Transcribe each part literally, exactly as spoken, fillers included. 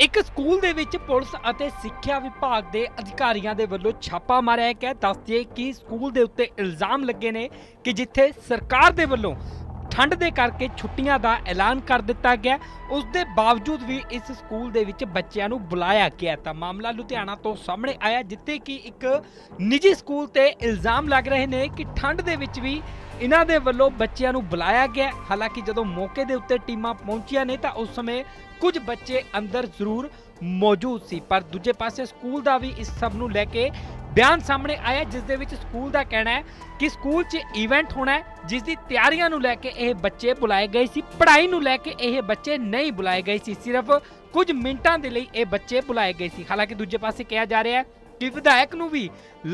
एक स्कूल दे विच पुलिस अते सिक्ख्या विभाग के अधिकारियों के वलों छापा मारिया गया। दस दिए कि स्कूल के उत्ते इल्ज़ाम लगे ने कि जिथे सरकार के वलों ठंड के करके छुट्टियां का ऐलान कर दिता गया, उसके बावजूद भी इस स्कूल के विच बच्चों को बुलाया गया। तो मामला लुधियाना तो सामने आया जिथे कि एक निजी स्कूल ते इल्ज़ाम लग रहे हैं कि ठंड के विच भी इन्हां दे वल्लों बच्चों को बुलाया गया। हालांकि जदों मौके दे उत्ते टीमां पहुंचियां ने तां उस समय कुछ बच्चे अंदर जरूर मौजूद सी, पर दूजे पासे स्कूल दा भी इस सब नूं लैके बयान सामने आया जिस दे विच स्कूल दा कहना है कि स्कूल च इवेंट होना है जिस दी तैयारियां नूं लैके इह बच्चे बुलाए गए सी, पढ़ाई नूं लैके इह बच्चे नहीं बुलाए गए सी, सिर्फ कुछ मिनटां दे लई इह बच्चे बुलाए गए सी। हालांकि दूजे पासे कहा जा रहा है कि विधायक नूं भी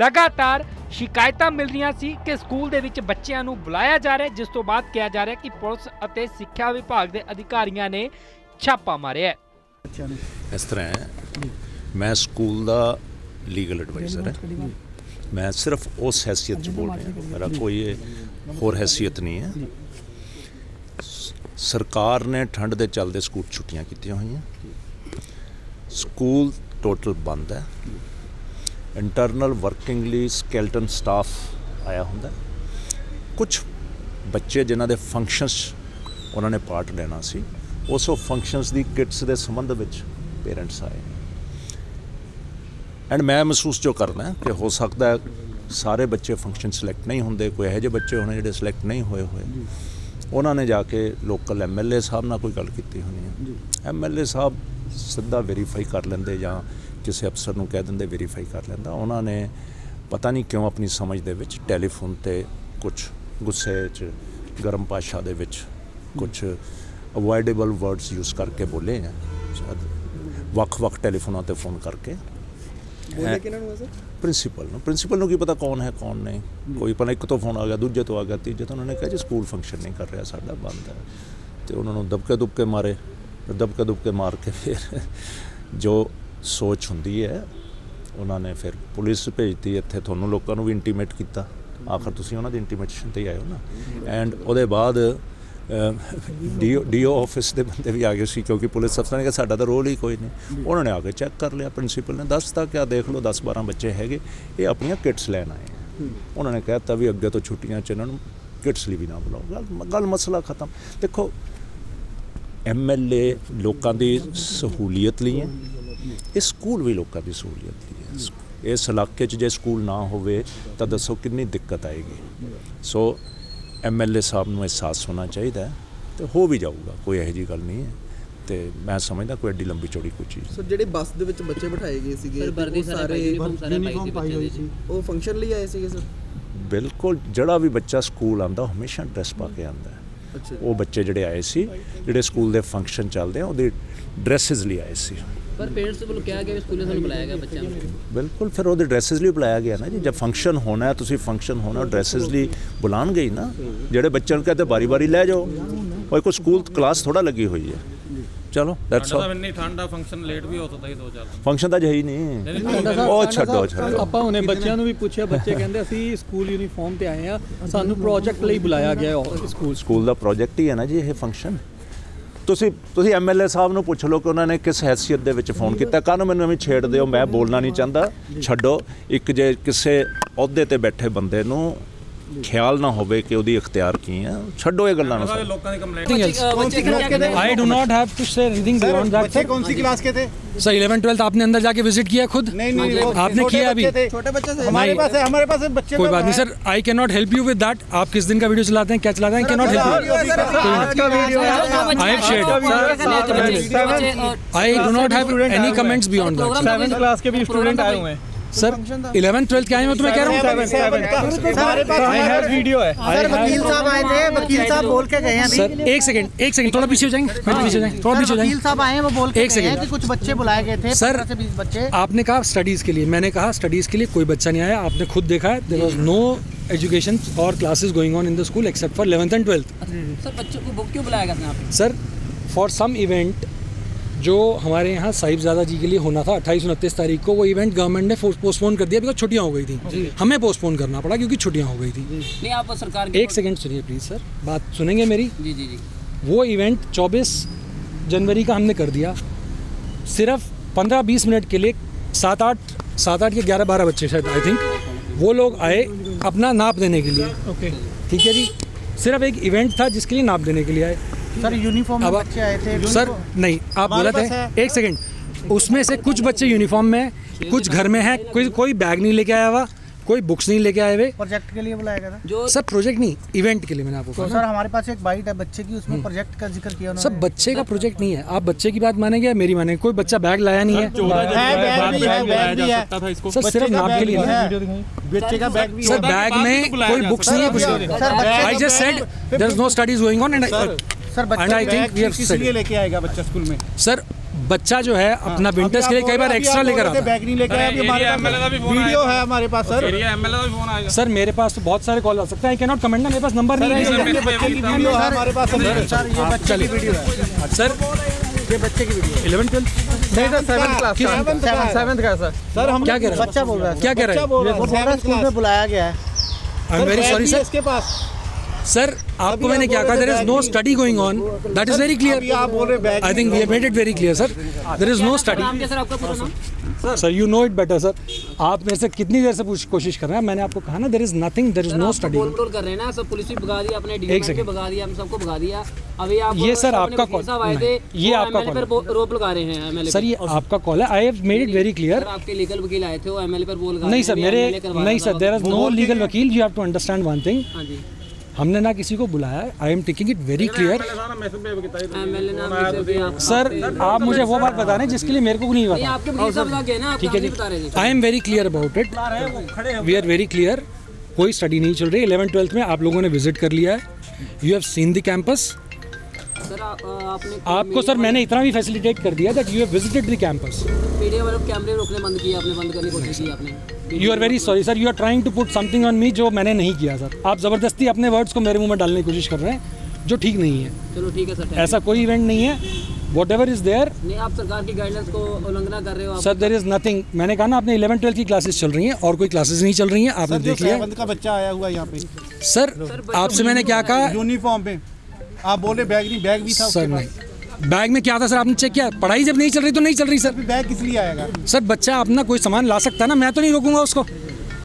लगातार शिकायतां मिल रही सी कि स्कूल दे विच बच्चों को बुलाया जा रहा है, जिस तो बाद कहा जा रहा है कि पुलिस अते सिक्ख्या विभाग के अधिकारियों ने छापा मारिया है। इस तरह है, मैं स्कूल का लीगल एडवाइजर है, मैं सिर्फ उस हैसियत बोल रहा हूँ, मेरा कोई होर हैसियत नहीं है। सरकार ने ठंड के चलते स्कूल छुट्टियां की हुई, स्कूल टोटल बंद है, इंटरनल वर्किंगली स्केल्टन स्टाफ आया होंगे, कुछ बच्चे जिन्हों के फंक्शनस उन्होंने पार्ट लेना सी उस फंक्शनस की किट्स के संबंध में पेरेंट्स आए एंड मैं महसूस जो करना कि हो सकता है सारे बच्चे फंक्शन सिलेक्ट नहीं होंगे, कोई यह बच्चे होने जो सिलेक्ट नहीं हुए हुए उन्होंने जाके लोकल एम एल ए साहब नाल कोई गल की होनी है। एम एल ए साहब सीधा वेरीफाई कर लेंगे या किसी अफसर को कह देंगे वेरीफाई कर लेंदा, उन्होंने पता नहीं क्यों अपनी समझ दे विच टैलीफोन ते कुछ गुस्से च गर्म भाषा दे विच कुछ अवॉइडेबल वर्ड्स यूज करके बोले हैं, वक् वक् टैलीफोन ते फोन करके प्रिंसीपल प्रिंसीपल को की पता कौन है कौन नहीं, कोई पता एक तो फोन आ गया दूजे तो आ गया तीजे तो उन्होंने कहा जी स्कूल फंक्शन नहीं कर रहा साडा बंद है, तो उन्होंने दबके दुबके मारे, दबके दुबके मार के फिर जो सोच होंदी है उन्होंने फिर पुलिस भेजती इत्थे, तुहानूं लोकां नूं भी इंटीमेट किया, आखिर तुसीं उन्हां दी इंटीमेशन ते आए हो ना। एंड उहदे बाद डीओ डीओ ऑफिस के बंदे भी आ गए सी क्योंकि पुलिस अफसर ने कहा साडा तो रोल ही कोई नहीं, उन्होंने आके चैक कर लिया, प्रिंसीपल ने दसता क्या देख लो दस बारह बच्चे हैगे ये अपनियां किट्स लैन आए हैं, उन्होंने कहता भी अगे तो छुट्टियां च इन्हां नूं किट्स लई भी ना बुलाओ, गल मसला खत्म। देखो एम एल ए लोकां दी सहूलियत लई है, इस स्कूल भी लोगों की सहूलियत दी है, इस इलाके जे स्कूल ना होवे तो दसो कितनी दिक्कत आएगी। सो एम एल ए साहब नूं एहसास होना चाहिए तो हो भी जाऊगा, कोई यह जी गल नहीं है, तो मैं समझदा कोई एड्डी लंबी चौड़ी कोई चीज़। सर जी बस दे विच बच्चे बिठाए गए सीगे सारे यूनिफॉर्म पाई होई सी वो फंक्शन लई आए सीगे सर, बिल्कुल जिहड़ा भी बच्चा स्कूल आंदा हमेशा ड्रैस पा के आंदा, वो बच्चे जिहड़े आए सी जिहड़े स्कूल दे फंक्शन चलदे आ उहदी ड्रैसेस लई आए सी, पर पेरेंट्स को क्या गया स्कूल से बुलाया गया बच्चों को, बिल्कुल फिर वो ड्रैसेस लिए बुलाया गया ना जी, जब फंक्शन होना है तुसी फंक्शन होना ड्रैसेस लिए बुलान गई ना, जेडे बच्चों को कहते बारी बारी ले जाओ और कोई स्कूल क्लास थोड़ा लगी हुई है, चलो दैट्स ऑल। ठंडा फंक्शन लेट भी हो तो ही दो चलता फंक्शन तो यही नहीं ओ छोड़ो छोड़ो आपा होने बच्चों ने भी पूछा, बच्चे कहंदे असी स्कूल यूनिफॉर्म ते आए हैं सानू प्रोजेक्ट लिए बुलाया गया है, स्कूल स्कूल दा प्रोजेक्ट ही है ना जी ये फंक्शन, तुसी तुसी एम एल ए साहब नूं पुछ लो कि उन्होंने किस हैसियत दे विच फोन किया, कानून मैनूं भी छेड़ दो मैं बोलना नहीं चाहता, छड्डो एक जे किसी अहुदे ते बैठे बंदे नूं ख्याल ना होवे कि उहदी इख्तियार की है, छड्डो ये गल्लां ना। I do not have to say anything beyond that. बच्चे कौन सी क्लास के थे सर? Eleven twelfth. आपने अंदर जाके विजिट किया खुद? नहीं नहीं, आपने किया? अभी छोटे बच्चे से हमारे पास है, हमारे पास है बच्चे। कोई बात नहीं sir, I can not help you with that. आप किस दिन का वीडियो चलाते हैं, क्या चलाते हैं, can not help. I have shared, I do not have any comments beyond that. Seventh class के भी स्टूडेंट आए हुए हैं सर, इलेवन ट्वेल्थ के आए मैं तुम्हें कह रहा हूँ, हमारे पास आई हैव वीडियो है सर। वकील साहब आए थे, वकील साहब बोल के गए हैं सर। एक सेकंड एक सेकंड, थोड़ा पीछे हो जाएंगे, पीछे हो जाएंगे, थोड़ा पीछे हो जाएंगे। वकील साहब आए हैं, वो बोल के गए हैं कि कुछ बच्चे बुलाए गए थे सर। बच्चे आपने कहा स्टडीज़ के लिए, मैंने कहा स्टडीज़ के लिए कोई बच्चा नहीं आया, आपने खुद देखा है, देयर वाज नो एजुकेशन और classes going on in the school except for eleventh and twelfth. Sir बच्चों को बुक क्यों बुलाया गया था सर? फॉर सम इवेंट जो हमारे यहाँ साहिबजादा जी के लिए होना था अट्ठाईस उनतीस तारीख को, वो इवेंट गवर्नमेंट ने पोस्टपोन कर दिया बिकॉज छुट्टियाँ हो गई थी, हमें पोस्टपोन करना पड़ा क्योंकि छुट्टियाँ हो गई थी। नहीं आप सरकार एक सेकंड सुनिए प्लीज़ सर, बात सुनेंगे मेरी। जी जी जी। वो इवेंट चौबीस जनवरी का हमने कर दिया, सिर्फ पंद्रह बीस मिनट के लिए सात आठ सात आठ या ग्यारह बारह बच्चे शायद आई थिंक वो लोग आए अपना नाप देने के लिए। ओके ठीक है जी, सिर्फ एक इवेंट था जिसके लिए नाप देने के लिए आए। सर यूनिफॉर्म में बच्चे आए थे? सर नहीं, आप गलत है, एक सेकेंड। उसमें से कुछ बच्चे यूनिफॉर्म में, कुछ घर में हैं, कोई कोई बैग नहीं लेके आया हुआ, कोई बुक्स नहीं लेके आए हुए। प्रोजेक्ट के लिए बुलाया गया था सर, प्रोजेक्ट नहीं इवेंट के लिए। मैंने आपको तो सर हमारे पास एक बाइट है बच्चे की, उसमें प्रोजेक्ट का जिक्र किया उन्होंने। सर बच्चे का प्रोजेक्ट नहीं है, आप बच्चे की बात मानेंगे या मेरी मानेंगे? कोई बच्चा बैग लाया नहीं है सर, सिर्फ नाप के लिए। सर बैग में कोई बुक्स नहीं है, कुछ I just said there is no studies going on and I think लेके आएगा बच्चा स्कूल में। सर बच्चा जो है अपना विंटर्स के लिए कई बार एक्स्ट्रा लेकर आता है, बैग नहीं लेकर आया। हमारे पास वीडियो है हमारे पास सर, एमएलए का भी फोन आएगा। सर मेरे पास तो बहुत सारे कॉल आ सकते हैं, आई कैन नॉट कमेंट ना, मेरे पास नंबर नहीं है। बच्चे की वीडियो है हमारे पास सर, ये बच्चे की वीडियो है सर, ये बच्चे की वीडियो ग्यारहवीं का सर। सर हम क्या कह रहे हैं, बच्चा बोल रहा है, क्या कह रहे हैं? स्कूल में बुलाया गया है। I am very sorry sir, इसके पास सर आपको मैंने क्या कहा, there is no study going on, that is very clear. I think we have made it very clear sir, there is no study. Sir you know it better sir, आप मेरे से कितनी देर से कोशिश कर रहे हैं? मैंने आपको कहा ना there is nothing, there is no study. Control कर रहे हैं ना सर, पुलिस भी भगा दिया, अपने डीएम को भगा दिया, हम सबको भगा दिया। अभी आप ये सर आपका कॉल, ये आपका कॉल रोप लगा रहे हैं सर, ये आपका कॉल है। I have made it very clear, आपके लीगल वकील आए थे वो एमएलए पर बोल रहे हैं। नहीं सर मेरे नहीं sir, there is no legal वकील। You have to understand one thing, हमने ना किसी को बुलाया है। I am taking it very clear. Sir आप मुझे वो बात बता रहे हैं जिसके लिए मेरे को नहीं पता, ठीक है जी। I am very clear about it, we are very clear. कोई स्टडी नहीं चल रही। इलेवन ट्वेल्थ में आप लोगों ने विजिट कर लिया है, you have seen the campus. आपको सर मैंने इतना भी फैसिलिटेट कर दिया that you have visited the campus. कैमरे रोकने बंद किए आपने, बंद करने की कोशिश की आपने। You are very sorry sir, you are trying to put something on me जो मैंने नहीं किया सर। आप ज़बरदस्ती अपने वर्ड्स को मेरे मुंह में डालने की कोशिश कर रहे हैं जो ठीक नहीं है। चलो ठीक है सर, ऐसा कोई इवेंट नहीं है। वॉट एवर इज देयर, आप सरकार की गाइडलाइंस को उल्लंघना कर रहे हो सर, देयर इज नथिंग। मैंने कहा ना आपने इलेवन ट्वेल्थ की क्लासेस चल रही हैं और कोई क्लासेस नहीं चल रही हैं। आपने देख लिया का बच्चा आया हुआ यहाँ पे सर, आपसे मैंने क्या कहा? यूनिफॉर्म में आप बोले बैग नहीं, बैग भी था सर। नहीं बैग में क्या था सर, आपने चेक किया? पढ़ाई जब नहीं चल रही तो नहीं चल रही सर, बैग किस लिए आएगा सर? बच्चा अपना कोई सामान ला सकता है ना, मैं तो नहीं रोकूंगा उसको।